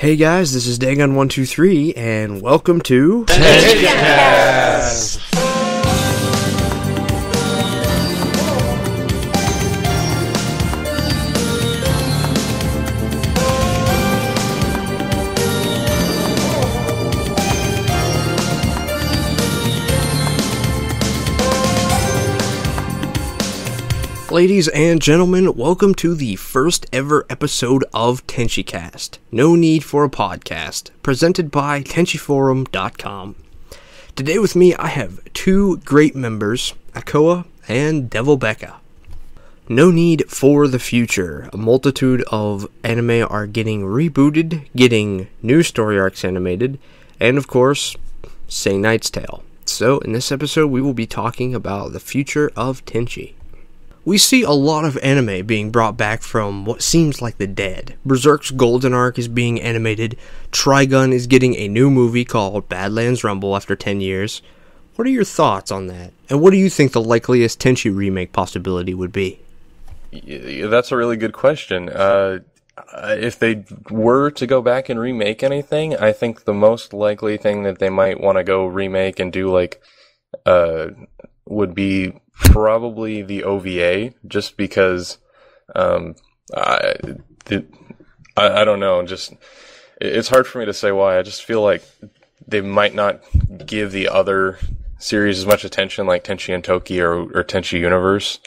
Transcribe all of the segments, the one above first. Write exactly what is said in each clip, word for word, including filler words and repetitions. Hey guys, this is Dagon one two three, and welcome to Tenchicast! Ladies and gentlemen, welcome to the first ever episode of Tenchicast, No Need for a Podcast, presented by Tenchi Forum dot com. Today with me I have two great members, Ekoa and Devil Becca. No Need for the Future. A multitude of anime are getting rebooted, getting new story arcs animated, and of course, Saint Knight's Tale. So in this episode we will be talking about the future of Tenchi. We see a lot of anime being brought back from what seems like the dead. Berserk's Golden Arc is being animated, Trigun is getting a new movie called Badlands Rumble after ten years. What are your thoughts on that? And what do you think the likeliest Tenchi remake possibility would be? Yeah, that's a really good question. Uh, if they were to go back and remake anything, I think the most likely thing that they might want to go remake and do like uh, would be probably the O V A, just because um, I, the, I I don't know. Just it's hard for me to say why. I just feel like they might not give the other series as much attention, like Tenchi and Toki or, or Tenchi Universe.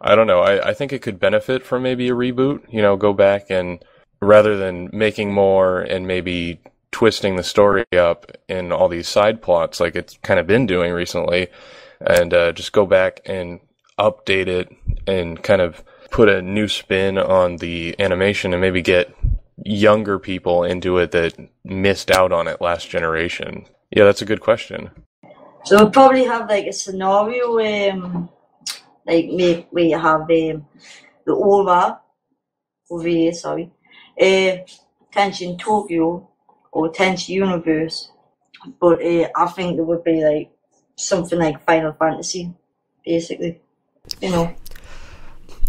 I don't know. I, I think it could benefit from maybe a reboot. You know, go back and rather than making more and maybe twisting the story up in all these side plots, like it's kind of been doing recently. And uh, just go back and update it and kind of put a new spin on the animation and maybe get younger people into it that missed out on it last generation. Yeah, that's a good question. So we'll probably have like a scenario um, like maybe we have um, the Aura, O V A, sorry, uh, Tenchi Tokyo or Tenchi Universe, but uh, I think it would be like something like Final Fantasy, basically, you know.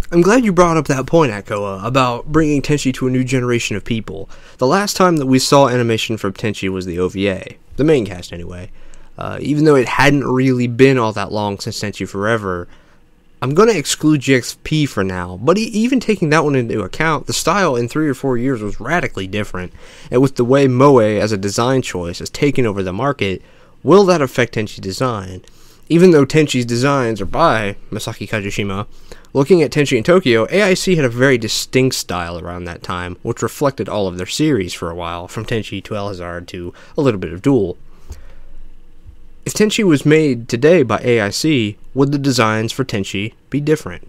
I'm glad you brought up that point, Ekoa, about bringing Tenchi to a new generation of people. The last time that we saw animation from Tenchi was the O V A, the main cast anyway. Uh, even though it hadn't really been all that long since Tenchi Forever, I'm going to exclude G X P for now, but even taking that one into account, the style in three or four years was radically different, and with the way Moe as a design choice has taken over the market, will that affect Tenchi's design? Even though Tenchi's designs are by Masaki Kajishima, looking at Tenchi in Tokyo, A I C had a very distinct style around that time, which reflected all of their series for a while, from Tenchi to El Hazard to a little bit of Duel. If Tenchi was made today by A I C, would the designs for Tenchi be different?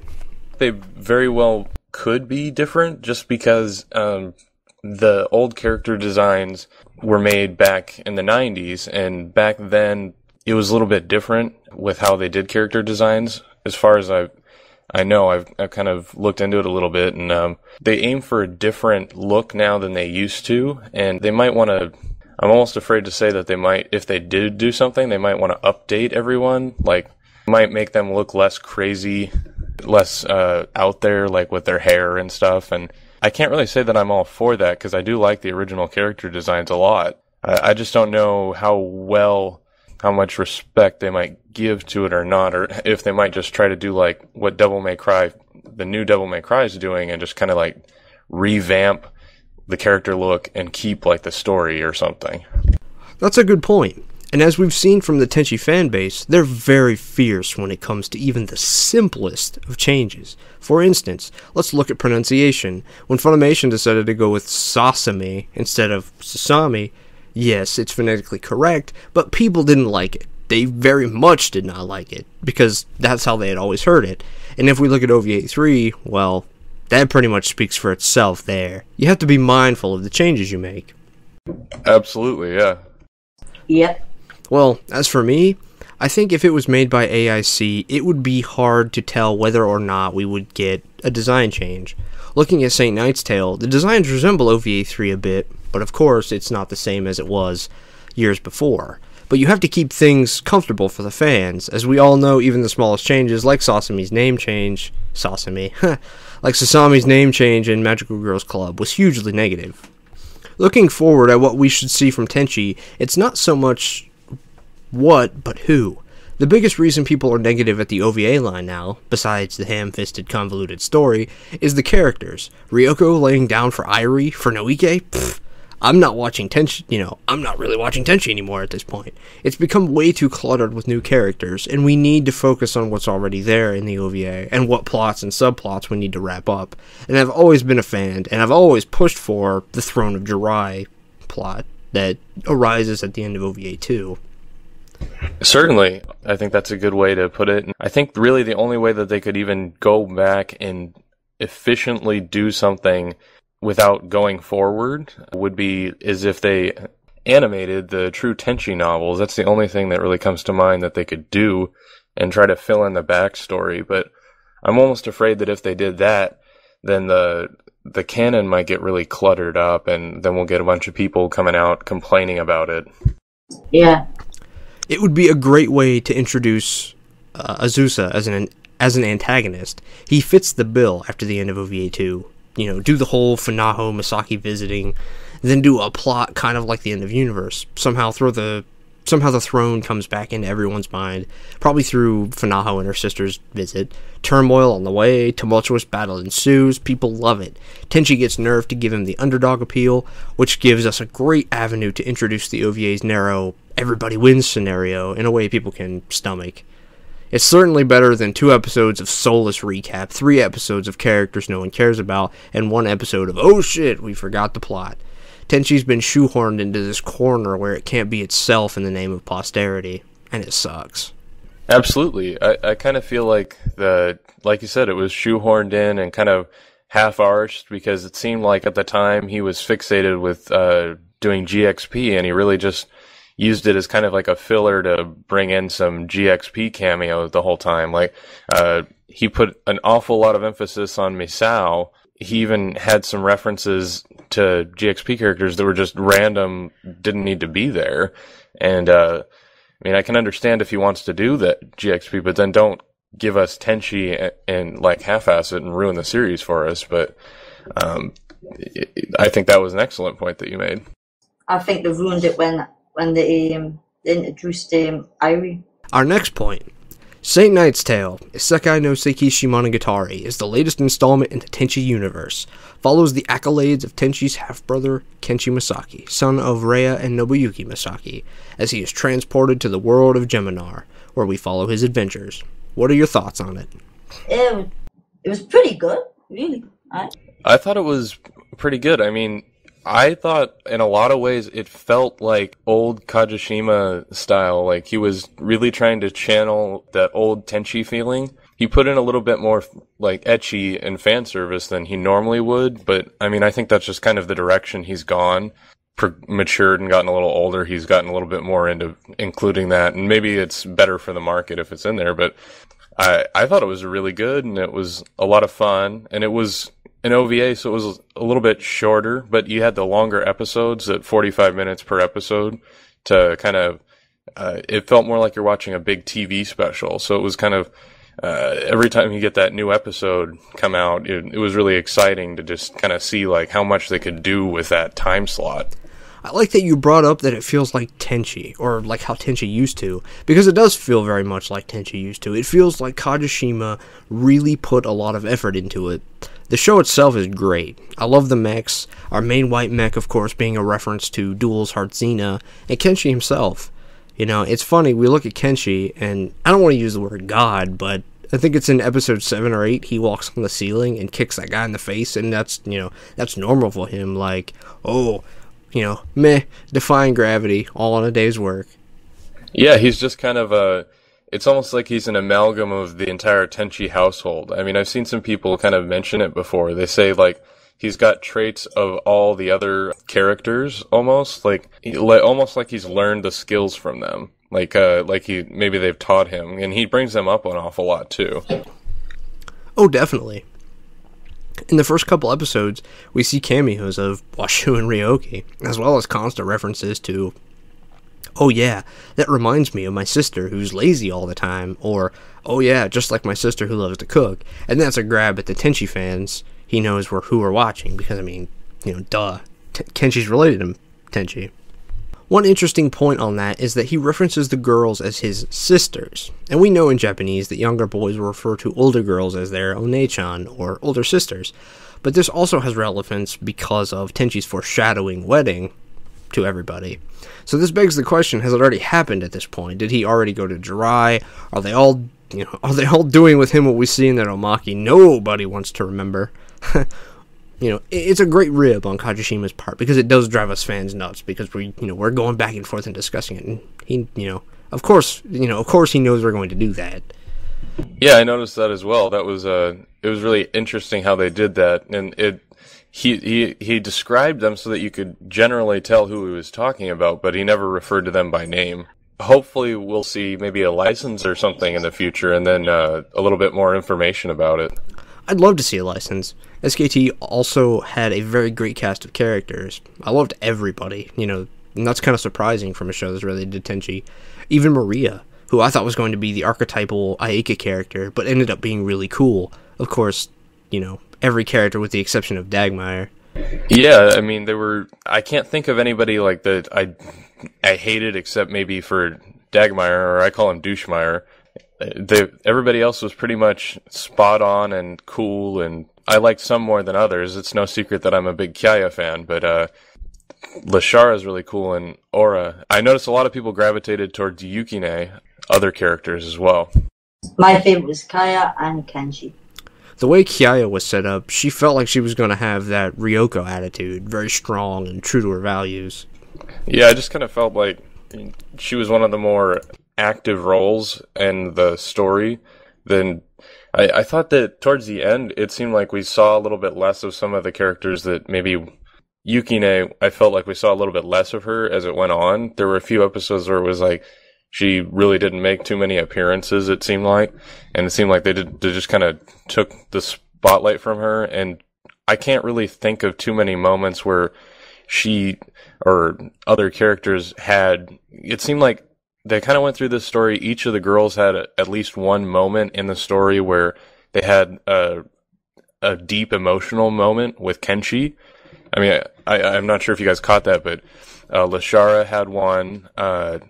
They very well could be different, just because um, the old character designs were made back in the nineties, and back then it was a little bit different with how they did character designs. As far as I I know, I've, I've kind of looked into it a little bit, and um, they aim for a different look now than they used to, and they might want to, I'm almost afraid to say that they might, if they did do something, they might want to update everyone, like, might make them look less crazy, less uh, out there, like with their hair and stuff, and I can't really say that I'm all for that, because I do like the original character designs a lot. I, I just don't know how well, how much respect they might give to it or not, or if they might just try to do like what Devil May Cry, the new Devil May Cry is doing, and just kind of like revamp the character look and keep like the story or something. That's a good point. And as we've seen from the Tenchi fan base, they're very fierce when it comes to even the simplest of changes. For instance, let's look at pronunciation. When Funimation decided to go with Sasame instead of Sasami, yes, it's phonetically correct, but people didn't like it. They very much did not like it, because that's how they had always heard it. And if we look at O V A three, well, that pretty much speaks for itself there. You have to be mindful of the changes you make. Absolutely, yeah. Yep. Well, as for me, I think if it was made by A I C, it would be hard to tell whether or not we would get a design change. Looking at Saint Knight's Tale, the designs resemble O V A three a bit, but of course it's not the same as it was years before. But you have to keep things comfortable for the fans. As we all know, even the smallest changes, like Sasami's name change, Sasami, like Sasami's name change in Magical Girls Club, was hugely negative. Looking forward at what we should see from Tenchi, it's not so much what, but who. The biggest reason people are negative at the O V A line now, besides the ham-fisted convoluted story, is the characters. Ryoko laying down for Airi, for Noike? Pfft. I'm not watching Tenchi, you know, I'm not really watching Tenchi anymore at this point. It's become way too cluttered with new characters, and we need to focus on what's already there in the O V A, and what plots and subplots we need to wrap up. And I've always been a fan, and I've always pushed for the Throne of Jirai plot that arises at the end of O V A two. Certainly. I think that's a good way to put it. I think really the only way that they could even go back and efficiently do something without going forward would be as if they animated the true Tenchi novels. That's the only thing that really comes to mind that they could do and try to fill in the backstory. But I'm almost afraid that if they did that, then the the canon might get really cluttered up, and then we'll get a bunch of people coming out complaining about it. Yeah. It would be a great way to introduce uh, Azusa as an as an antagonist. He fits the bill after the end of O V A two. You know, do the whole Funaho Masaki visiting, then do a plot kind of like the end of Universe. Somehow throw the somehow the throne comes back into everyone's mind, probably through Funaho and her sister's visit. Turmoil on the way, tumultuous battle ensues, people love it. Tenchi gets nerfed to give him the underdog appeal, which gives us a great avenue to introduce the O V A's narrow everybody wins scenario in a way people can stomach. It's certainly better than two episodes of soulless recap, three episodes of characters no one cares about, and one episode of, oh shit, we forgot the plot. Tenchi's been shoehorned into this corner where it can't be itself in the name of posterity, and it sucks. Absolutely. I, I kind of feel like, the, like you said, it was shoehorned in and kind of half-arsed, because it seemed like at the time he was fixated with uh, doing G X P, and he really just used it as kind of like a filler to bring in some G X P cameo the whole time. Like, uh, he put an awful lot of emphasis on Misao. He even had some references to G X P characters that were just random, didn't need to be there. And, uh, I mean, I can understand if he wants to do that G X P, but then don't give us Tenchi and, and like, half-ass it and ruin the series for us. But, um, it, I think that was an excellent point that you made. I think they ruined it when when they, um, they introduced um, Airi. Our next point. Saint Knight's Tale, Isekai no Seiki Shimonogatari, is the latest installment in the Tenchi Universe. Follows the accolades of Tenchi's half-brother, Kenshi Masaki, son of Reiya and Nobuyuki Masaki, as he is transported to the world of Geminar, where we follow his adventures. What are your thoughts on it? It, it was pretty good, really. I, I thought it was pretty good. I mean, I thought in a lot of ways it felt like old Kajishima style, like he was really trying to channel that old Tenchi feeling. He put in a little bit more like ecchi and fan service than he normally would, but I mean, I think that's just kind of the direction he's gone. Matured and gotten a little older, he's gotten a little bit more into including that, and maybe it's better for the market if it's in there, but I, I thought it was really good, and it was a lot of fun, and it was an O V A, so it was a little bit shorter, but you had the longer episodes at forty-five minutes per episode to kind of, uh, it felt more like you're watching a big T V special. So it was kind of, uh, every time you get that new episode come out, it, it was really exciting to just kind of see like how much they could do with that time slot. I like that you brought up that it feels like Tenchi, or like how Tenchi used to, because it does feel very much like Tenchi used to. It feels like Kajishima really put a lot of effort into it. The show itself is great. I love the mechs, our main white mech, of course, being a reference to Duel's Heartzena, and Kenshi himself. You know, it's funny, we look at Kenshi, and I don't want to use the word God, but I think it's in episode seven or eight, he walks on the ceiling and kicks that guy in the face, and that's, you know, that's normal for him, like, oh, you know, meh, defying gravity, all in a day's work. Yeah, he's just kind of a, it's almost like he's an amalgam of the entire Tenchi household. I mean, I've seen some people kind of mention it before. They say, like, he's got traits of all the other characters, almost. Like, almost like he's learned the skills from them. Like, uh, like he maybe they've taught him. And he brings them up an awful lot, too. Oh, definitely. In the first couple episodes, we see cameos of Washu and Ryo-Ohki, as well as constant references to, oh yeah, that reminds me of my sister who's lazy all the time, or, oh yeah, just like my sister who loves to cook. And that's a grab at the Tenchi fans. He knows we're, who we're watching, because, I mean, you know, duh, T Kenchi's related to Tenchi. One interesting point on that is that he references the girls as his sisters, and we know in Japanese that younger boys will refer to older girls as their onechan, or older sisters, but this also has relevance because of Tenchi's foreshadowing wedding to everybody. So this begs the question, has it already happened at this point? Did he already go to Jirai? Are they all, you know, are they all doing with him what we see in that Omaki nobody wants to remember? You know, it's a great rib on Kajishima's part because it does drive us fans nuts because we, you know, we're going back and forth and discussing it. And he, you know, of course, you know, of course he knows we're going to do that. Yeah, I noticed that as well. That was, uh, it was really interesting how they did that. And it, he, he, he described them so that you could generally tell who he was talking about, but he never referred to them by name. Hopefully we'll see maybe a license or something in the future and then, uh, a little bit more information about it. I'd love to see a license. S K T also had a very great cast of characters. I loved everybody, you know, and that's kind of surprising from a show that's related to Tenchi. Even Maria, who I thought was going to be the archetypal Aika character, but ended up being really cool. Of course, you know, every character with the exception of Dagmire. Yeah, I mean, there were... I can't think of anybody, like, that I, I hated except maybe for Dagmire, or I call him Douchemire. They, everybody else was pretty much spot on and cool, and I liked some more than others. It's no secret that I'm a big Kaya fan, but uh, Lashara is really cool, and Aura. I noticed a lot of people gravitated towards Yukine, other characters as well. My favorite was Kaya and Kenchi. The way Kaya was set up, she felt like she was going to have that Ryoko attitude, very strong and true to her values. Yeah, I just kind of felt like she was one of the more active roles in the story. Then I, I thought that towards the end it seemed like we saw a little bit less of some of the characters that maybe Yukine, I felt like we saw a little bit less of her as it went on. There were a few episodes where it was like she really didn't make too many appearances, it seemed like, and it seemed like they did they just kind of took the spotlight from her, and I can't really think of too many moments where she or other characters had, it seemed like they kind of went through this story. Each of the girls had a, at least one moment in the story where they had a, a deep emotional moment with Kenchi. I mean, I, I, I'm not sure if you guys caught that, but uh, Lashara had one. Uh,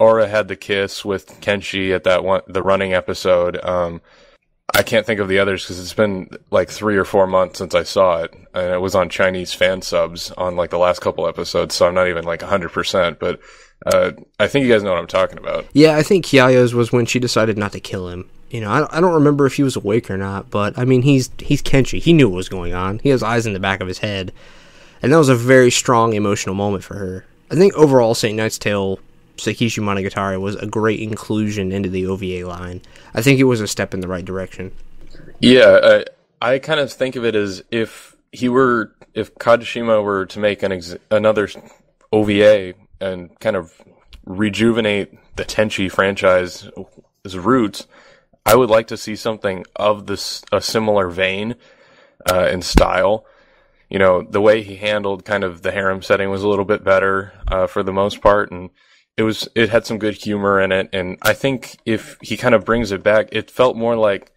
Aura had the kiss with Kenchi at that one, the running episode. Um, I can't think of the others because it's been like three or four months since I saw it, and it was on Chinese fan subs on like the last couple episodes, so I'm not even like one hundred percent, but... Uh, I think you guys know what I'm talking about. Yeah, I think Kiyo's was when she decided not to kill him. You know, I, I don't remember if he was awake or not, but, I mean, he's he's Kenchi. He knew what was going on. He has eyes in the back of his head. And that was a very strong emotional moment for her. I think overall, Saint Knight's Tale, Sekishi Monogatari, was a great inclusion into the O V A line. I think it was a step in the right direction. Yeah, I, I kind of think of it as if he were, if Kajishima were to make an ex another O V A and kind of rejuvenate the Tenchi franchise's roots, I would like to see something of this, a similar vein uh, and style. You know, the way he handled kind of the harem setting was a little bit better uh, for the most part, and it was it had some good humor in it. And I think if he kind of brings it back, it felt more like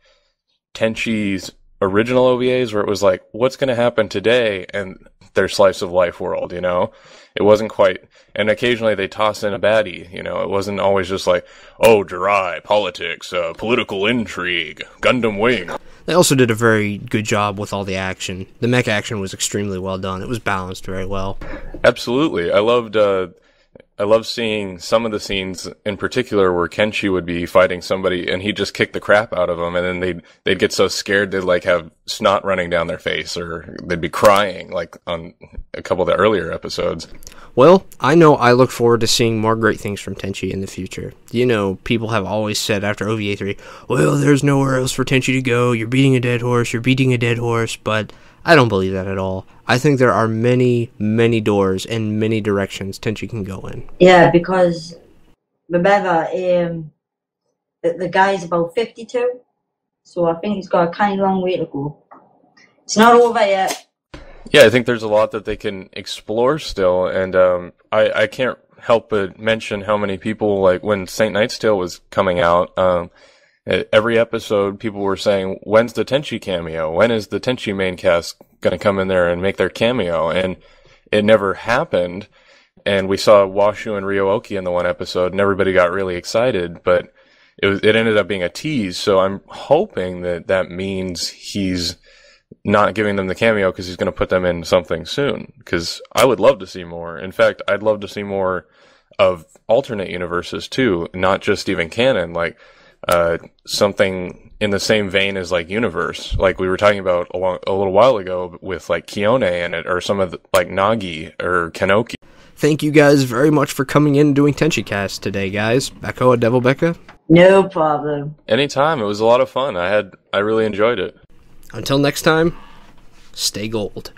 Tenchi's original O V As, where it was like, what's going to happen today and their slice of life world, you know? It wasn't quite, and occasionally they toss in a baddie, you know? It wasn't always just like, oh, Jirai, politics, uh, political intrigue, Gundam Wing. They also did a very good job with all the action. The mech action was extremely well done. It was balanced very well. Absolutely. I loved, uh, I loved seeing some of the scenes in particular where Kenchi would be fighting somebody and he'd just kick the crap out of them, and then they'd, they'd get so scared they'd like have snot running down their face or they'd be crying like on a couple of the earlier episodes. Well, I know I look forward to seeing more great things from Tenchi in the future. You know, people have always said after O V A three, well, there's nowhere else for Tenchi to go. You're beating a dead horse. You're beating a dead horse. But I don't believe that at all. I think there are many, many doors and many directions Tenchi can go in. Yeah, because remember, um, the, the guy's about fifty-two, so I think he's got a kind of long way to go. It's not over yet. Yeah, I think there's a lot that they can explore still, and um, I, I can't help but mention how many people, like when Saint Knight's Tale was coming out, um, every episode, people were saying, when's the Tenchi cameo? When is the Tenchi main cast going to come in there and make their cameo? And it never happened. And we saw Washu and Ryo-Ohki in the one episode, and everybody got really excited, but it was, it ended up being a tease. So I'm hoping that that means he's not giving them the cameo because he's going to put them in something soon, because I would love to see more. In fact, I'd love to see more of alternate universes too, not just even canon, like uh, something in the same vein as like Universe, like we were talking about a, long, a little while ago with like Kione in it, or some of the, like Nagi or Kanoki. Thank you guys very much for coming in and doing Tenchicast today, guys. Ekoa, Devil Becca? No problem. Anytime. It was a lot of fun. I had I really enjoyed it. Until next time, stay gold.